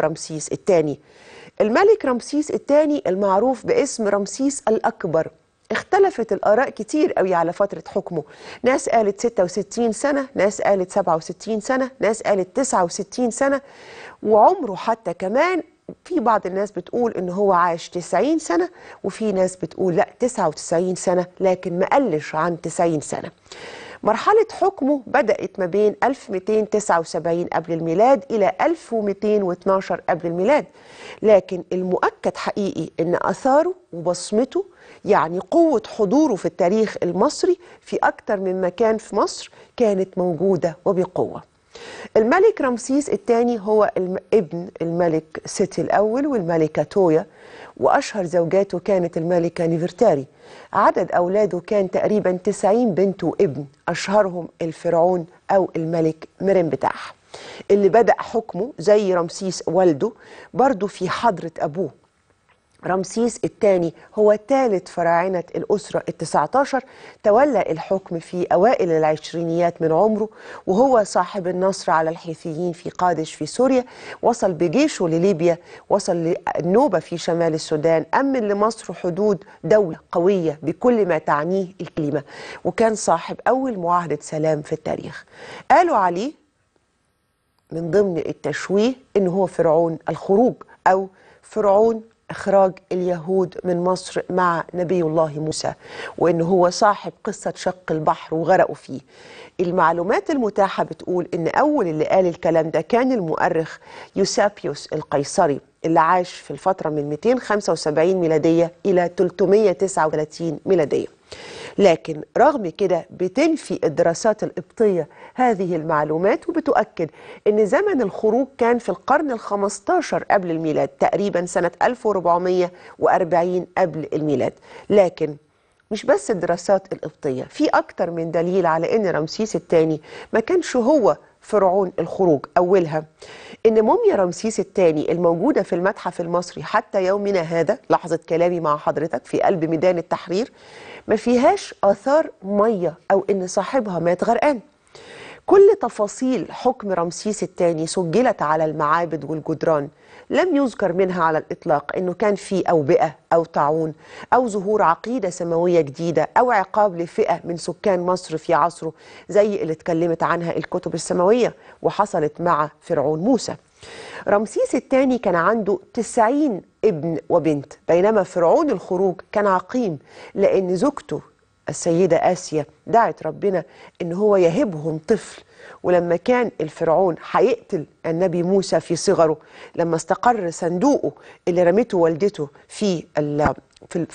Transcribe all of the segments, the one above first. رمسيس الثاني. الملك رمسيس الثاني المعروف باسم رمسيس الأكبر اختلفت الآراء كتير قوي على فترة حكمه، ناس قالت 66 سنة، ناس قالت 67 سنة، ناس قالت 69 سنة، وعمره حتى كمان في بعض الناس بتقول إن هو عاش 90 سنة، وفي ناس بتقول لا 99 سنة، لكن ما قلش عن 90 سنة. مرحلة حكمه بدأت ما بين 1279 قبل الميلاد إلى 1212 قبل الميلاد، لكن المؤكد حقيقي إن آثاره وبصمته يعني قوة حضوره في التاريخ المصري في أكتر من مكان في مصر كانت موجودة وبقوة. الملك رمسيس الثاني هو ابن الملك ستي الأول والملكة تويا، وأشهر زوجاته كانت الملكة نيفرتاري. عدد أولاده كان تقريبا 90 بنت وابن، أشهرهم الفرعون أو الملك مرنبتاح اللي بدأ حكمه زي رمسيس والده برضو في حضرة أبوه. رمسيس الثاني هو ثالث فراعنة الأسرة ال19، تولى الحكم في أوائل العشرينيات من عمره، وهو صاحب النصر على الحيثيين في قادش في سوريا، وصل بجيشه لليبيا، وصل للنوبة في شمال السودان، أمن لمصر حدود دولة قوية بكل ما تعنيه الكلمة، وكان صاحب أول معاهدة سلام في التاريخ. قالوا عليه من ضمن التشويه إنه هو فرعون الخروج أو فرعون إخراج اليهود من مصر مع نبي الله موسى، وإنه هو صاحب قصة شق البحر وغرقوا فيه. المعلومات المتاحة بتقول إن أول اللي قال الكلام ده كان المؤرخ يوسابيوس القيصري اللي عاش في الفترة من 275 ميلادية إلى 339 ميلادية، لكن رغم كده بتنفي الدراسات القبطية هذه المعلومات، وبتؤكد أن زمن الخروج كان في القرن ال15 قبل الميلاد، تقريبا سنة 1440 قبل الميلاد. لكن مش بس الدراسات القبطية، في أكتر من دليل على أن رمسيس الثاني ما كانش هو فرعون الخروج. أولها إن موميا رمسيس الثاني الموجودة في المتحف المصري حتى يومنا هذا، لحظة كلامي مع حضرتك في قلب ميدان التحرير، ما فيهاش آثار مية أو إن صاحبها مات غرقان. كل تفاصيل حكم رمسيس الثاني سجلت على المعابد والجدران، لم يذكر منها على الإطلاق إنه كان في أوبئة أو طاعون أو ظهور عقيدة سماوية جديدة أو عقاب لفئة من سكان مصر في عصره زي اللي اتكلمت عنها الكتب السماوية وحصلت مع فرعون موسى. رمسيس الثاني كان عنده 90 ابن وبنت، بينما فرعون الخروج كان عقيم، لأن زوجته السيدة آسيا دعت ربنا إن هو يهبهم طفل، ولما كان الفرعون هيقتل النبي موسى في صغره لما استقر صندوقه اللي رمته والدته في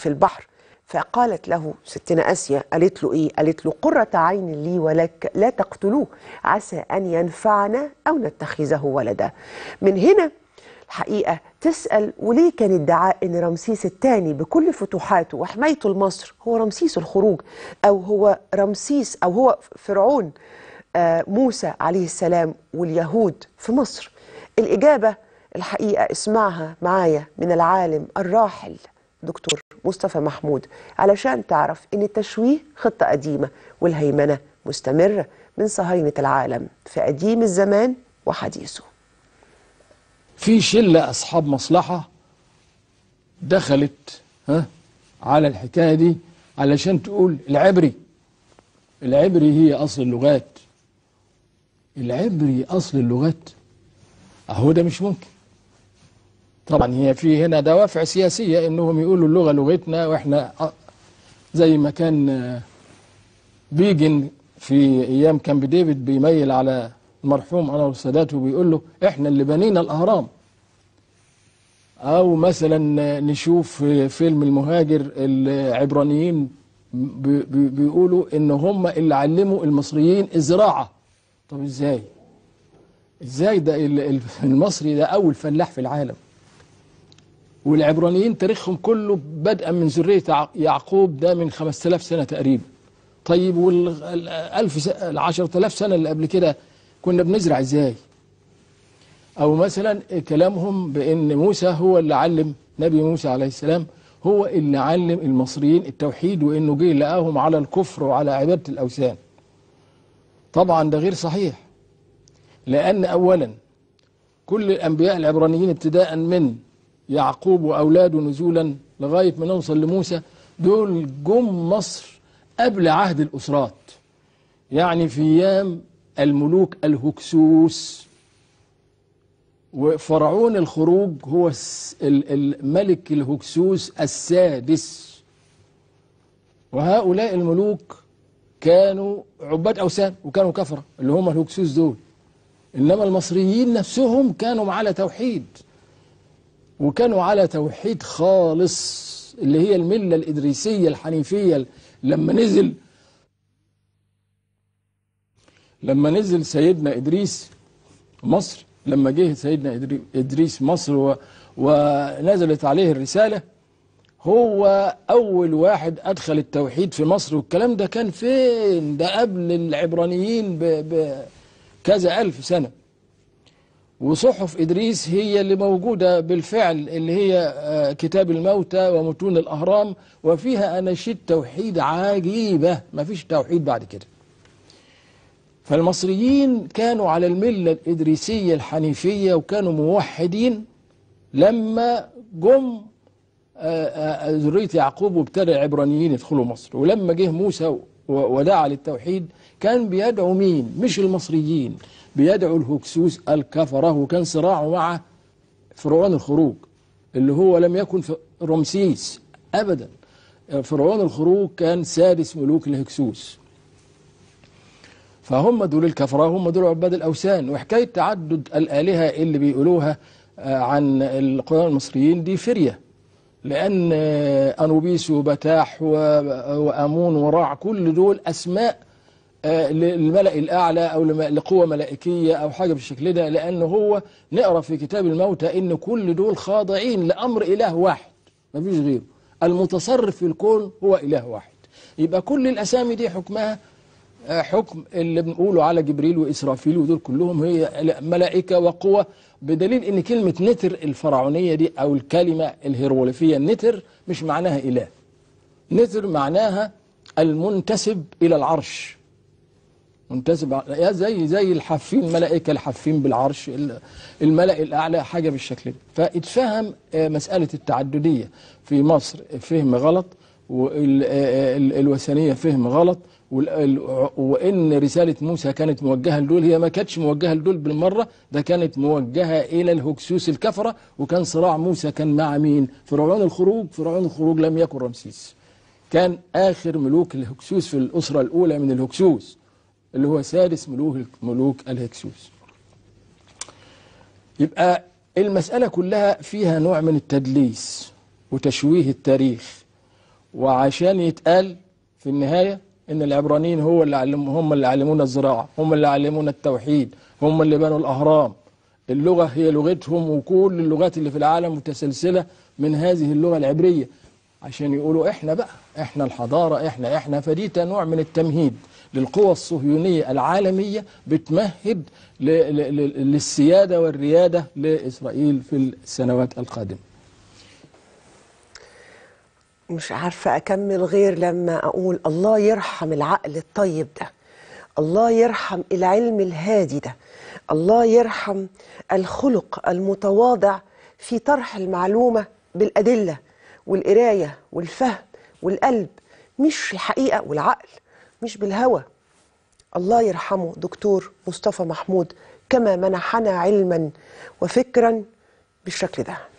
البحر، فقالت له ستنا آسيا، قالت له إيه؟ قالت له قرة عين لي ولك، لا تقتلوه عسى أن ينفعنا أو نتخذه ولدا. من هنا الحقيقة تسأل وليه كان ادعاء أن رمسيس الثاني بكل فتوحاته وحمايته لمصر هو رمسيس الخروج أو هو رمسيس أو هو فرعون موسى عليه السلام واليهود في مصر. الإجابة الحقيقة اسمعها معايا من العالم الراحل دكتور مصطفى محمود علشان تعرف أن التشويه خطة قديمة والهيمنة مستمرة من صهاينة العالم في قديم الزمان وحديثه. في شلة أصحاب مصلحة دخلت على الحكاية دي علشان تقول العبري هي أصل اللغات، العبري أصل اللغات، أهو ده مش ممكن. طبعا هي في هنا دوافع سياسية إنهم يقولوا اللغة لغتنا، وإحنا زي ما كان بيجن في أيام كامب ديفيد بيميل على المرحوم أنور السادات وبيقول له إحنا اللي بنينا الأهرام، أو مثلا نشوف فيلم المهاجر العبرانيين بيقولوا إن هم اللي علموا المصريين الزراعة. طب إزاي ده المصري ده أول فلاح في العالم، والعبرانيين تاريخهم كله بدءا من ذرية يعقوب ده من 5000 سنة تقريبا. طيب ال10000 سنة اللي قبل كده كنا بنزرع إزاي؟ أو مثلا كلامهم بأن موسى هو اللي علم، نبي موسى عليه السلام هو اللي علم المصريين التوحيد، وإنه جه لقاهم على الكفر وعلى عبادة الأوثان. طبعا ده غير صحيح، لأن أولا كل الأنبياء العبرانيين ابتداء من يعقوب وأولاده نزولا لغاية ما نوصل لموسى، دول جم مصر قبل عهد الأسرات، يعني في أيام الملوك الهكسوس. وفرعون الخروج هو الملك الهكسوس السادس. وهؤلاء الملوك كانوا عباد أوثان وكانوا كفرة اللي هم الهكسوس دول، إنما المصريين نفسهم كانوا على توحيد، وكانوا على توحيد خالص اللي هي الملة الإدريسية الحنيفية. لما نزل سيدنا إدريس مصر، لما جه سيدنا إدريس مصر ونزلت عليه الرسالة، هو أول واحد أدخل التوحيد في مصر. والكلام ده كان فين؟ ده قبل العبرانيين بكذا ألف سنة. وصحف إدريس هي اللي موجودة بالفعل، اللي هي كتاب الموتى ومتون الأهرام، وفيها أناشيد توحيد عجيبة، مفيش توحيد بعد كده. فالمصريين كانوا على الملة الإدريسية الحنيفية وكانوا موحدين. لما جم ذرية يعقوب وابتدى العبرانيين يدخلوا مصر، ولما جه موسى ودعا للتوحيد كان بيدعو مين؟ مش المصريين، بيدعو الهكسوس الكفرة. وكان صراعه مع فرعون الخروج اللي هو لم يكن رمسيس أبدا. فرعون الخروج كان سادس ملوك الهكسوس، فهم دول الكفرة، هم دول عباد الأوثان. وحكاية تعدد الآلهة اللي بيقولوها عن القدماء المصريين دي فرية، لأن أنوبيس وبتاح وأمون ورع كل دول أسماء للملأ الأعلى أو لقوة ملائكية أو حاجة بالشكل ده، لأن هو نقرأ في كتاب الموتى إن كل دول خاضعين لأمر إله واحد مفيش غيره، المتصرف في الكون هو إله واحد. يبقى كل الأسامي دي حكمها حكم اللي بنقوله على جبريل وإسرافيل، ودول كلهم هي ملائكة وقوة، بدليل إن كلمة نتر الفرعونية دي أو الكلمة الهيروليفية نتر مش معناها إله، نتر معناها المنتسب إلى العرش، منتسب زي الحافين، ملائكة الحافين بالعرش، الملأ الأعلى، حاجة بالشكل ده. فاتفهم مسألة التعددية في مصر فهم غلط، والوثنية فهم غلط، وإن رسالة موسى كانت موجهة لدول، هي ما كانتش موجهة لدول بالمرة، ده كانت موجهة إلى الهكسوس الكفرة. وكان صراع موسى كان مع مين؟ فرعون الخروج. فرعون الخروج لم يكن رمسيس، كان آخر ملوك الهكسوس في الأسرة الأولى من الهكسوس اللي هو سادس ملوك الهكسوس. يبقى المسألة كلها فيها نوع من التدليس وتشويه التاريخ، وعشان يتقال في النهاية إن العبرانيين هم اللي علمونا الزراعة، هم اللي علمونا التوحيد، هم اللي بنوا الأهرام. اللغة هي لغتهم، وكل اللغات اللي في العالم متسلسلة من هذه اللغة العبرية، عشان يقولوا إحنا بقى، إحنا الحضارة، إحنا. فدي نوع من التمهيد للقوى الصهيونية العالمية، بتمهد للسيادة والريادة لإسرائيل في السنوات القادمة. مش عارفة أكمل غير لما أقول الله يرحم العقل الطيب ده، الله يرحم العلم الهادي ده، الله يرحم الخلق المتواضع في طرح المعلومة بالأدلة والقراية والفهم والقلب، مش الحقيقة والعقل، مش بالهوى. الله يرحمه دكتور مصطفى محمود كما منحنا علما وفكرا بالشكل ده.